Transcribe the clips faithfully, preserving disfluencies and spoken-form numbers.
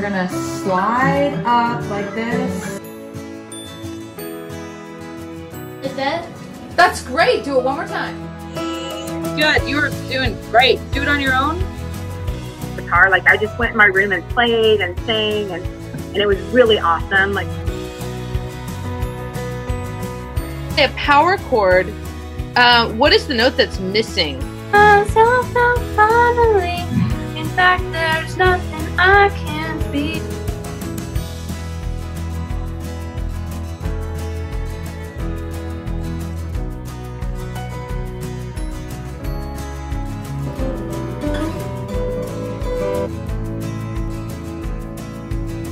we're gonna slide up like this. Is that? That's great. Do it one more time. Good. You were doing great. Do it on your own. Guitar. Like I just went in my room and played and sang, and and it was really awesome. Like a power chord. Uh, what is the note that's missing? Oh, so, so finally. In fact, there's nothing I can't be.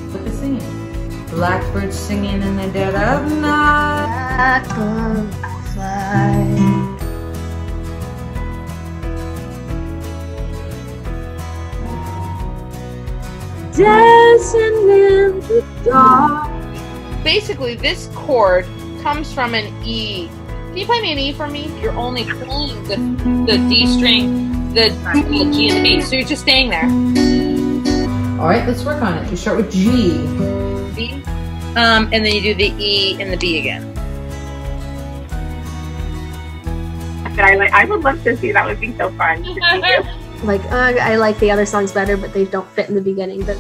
Look at singing. Blackbird singing in the dead of night. Blackbird fly. Dancing in the dark. Basically, this chord comes from an E. Can you play me an E for me? You're only playing the, the D string, the, the G and the B, so you're just staying there. All right, let's work on it. You start with G, B, um, and then you do the E and the B again. I, like, I would love to see. That would be so fun. Like, uh, I like the other songs better, but they don't fit in the beginning. But